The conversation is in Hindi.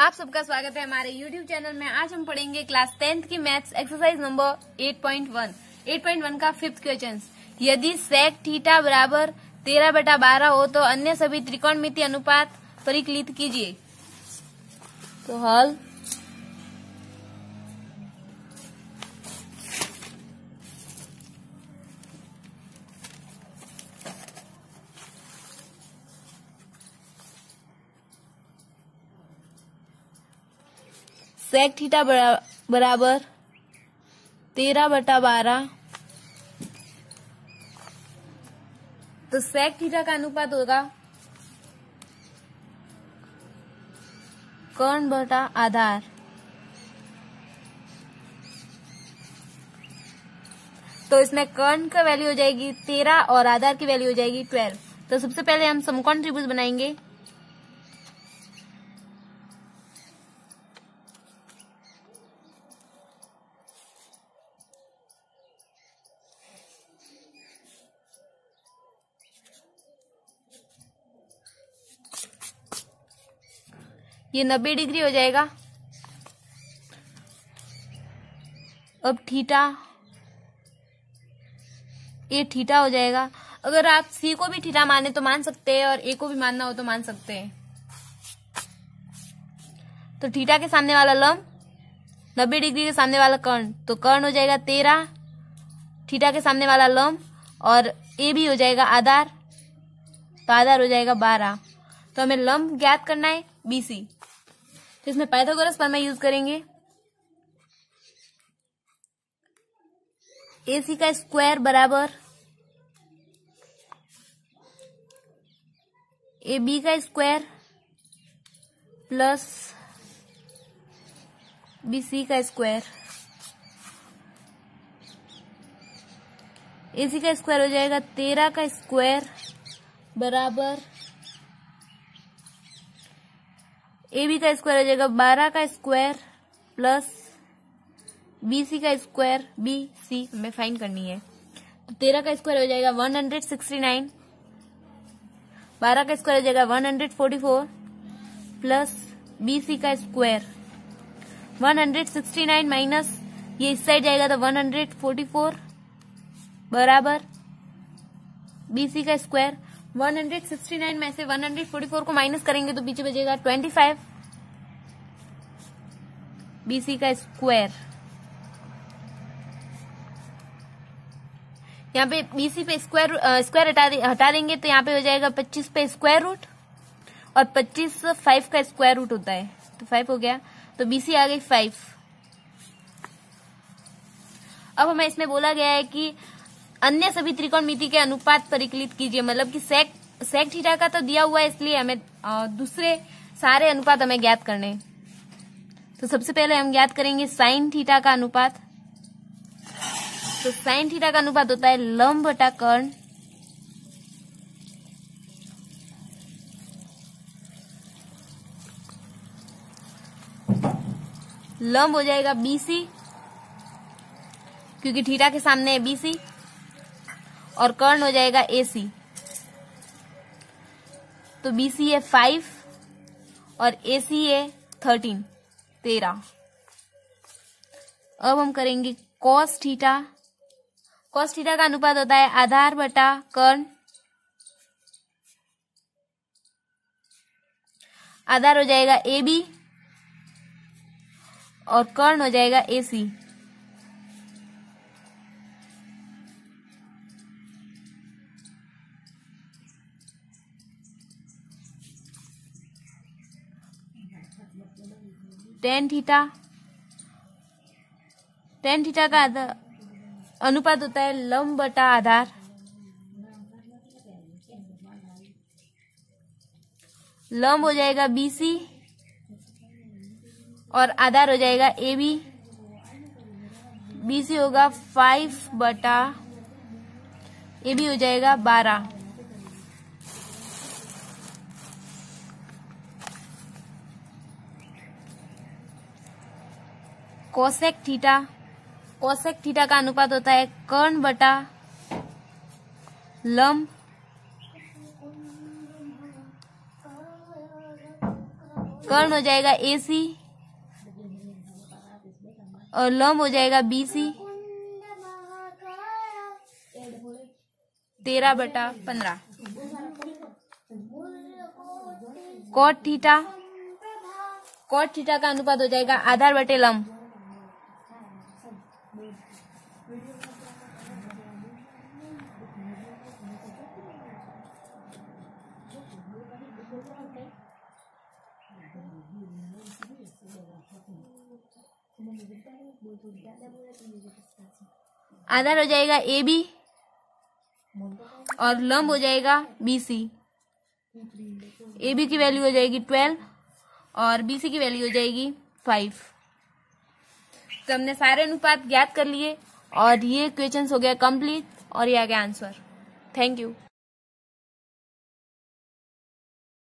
आप सबका स्वागत है हमारे YouTube चैनल में। आज हम पढ़ेंगे क्लास 10th की मैथ्स एक्सरसाइज नंबर 8.1। 8.1 का 5th क्वेश्चन, यदि sec थीटा बराबर 13/12 हो तो अन्य सभी त्रिकोणमिति अनुपात परिकलित कीजिए। तो हल, सेक थीटा बराबर 13/12, तो सेक थीटा का अनुपात होगा कर्ण बटा आधार। तो इसमें कर्ण का वैल्यू हो जाएगी 13 और आधार की वैल्यू हो जाएगी 12। तो सबसे पहले हम समकोण त्रिभुज बनाएंगे। ये 90 डिग्री हो जाएगा। अब थीटा, ये थीटा हो जाएगा। अगर आप सी को भी थीटा माने तो मान सकते हैं और ए को भी मानना हो तो मान सकते हैं। तो थीटा के सामने वाला लंब, 90 डिग्री के सामने वाला कर्ण, तो कर्ण हो जाएगा 13, थीटा के सामने वाला लंब, और ए भी हो जाएगा आधार, तो आधार हो जाएगा 12। तो हमें लंब ज्ञात करना है BC। तो इसमें पाइथागोरस प्रमेय यूज करेंगे। AC का स्क्वायर बराबर AB का स्क्वायर प्लस BC का स्क्वायर। AC का स्क्वायर हो जाएगा 13 का स्क्वायर बराबर AB का स्क्वायर हो जाएगा 12 का स्क्वायर प्लस BC का स्क्वायर। BC हमें फाइंड करनी है। तो 13 का स्क्वायर हो जाएगा 169, 12 का स्क्वायर हो जाएगा 144 प्लस BC का स्क्वायर। 169 माइनस ये इस साइड जाएगा तो 144 बराबर BC का स्क्वायर। 169 में से 144 को माइनस करेंगे तो पीछे बचेगा 25 BC का स्क्वायर। यहाँ पे BC पे स्क्वायर हटा देंगे तो यहाँ पे हो जाएगा 25 पे स्क्वायर रूट, और 25 5 का स्क्वायर रूट होता है तो 5 हो गया। तो BC आ गई 5। अब हमें इसमें बोला गया है कि अन्य सभी त्रिकोणमिति के अनुपात परिकलित कीजिए, मतलब कि सेक थीटा का तो दिया हुआ है, इसलिए हमें दूसरे सारे अनुपात हमें ज्ञात करने। तो सबसे पहले हम ज्ञात करेंगे साइन थीटा का अनुपात। तो साइन थीटा का अनुपात होता है लंब बटा कर्ण। लंब हो जाएगा BC, क्योंकि थीटा के सामने है BC, और कर्ण हो जाएगा AC। तो BC है 5 और AC है 13। अब हम करेंगे cos थीटा। cos थीटा का अनुपात होता है आधार बटा कर्ण। आधार हो जाएगा AB और कर्ण हो जाएगा AC। टेन थीटा का अनुपात होता है लंब बटा आधार। लंब हो जाएगा BC और आधार हो जाएगा AB। BC होगा 5 बटा AB हो जाएगा 12। कोसेक थीटा का अनुपात होता है कर्ण बटा लंब। कर्ण हो जाएगा AC और लंब हो जाएगा BC। 13/15। कोट थीटा का अनुपात हो जाएगा आधार बटे लंब। आधार हो जाएगा AB और लंब हो जाएगा BC। AB की वैल्यू हो जाएगी 12 और BC की वैल्यू हो जाएगी 5। तो हमने सारे अनुपात ज्ञात कर लिए और ये क्वेश्चन हो गया कंप्लीट और ये आ गया आंसर। Thank you.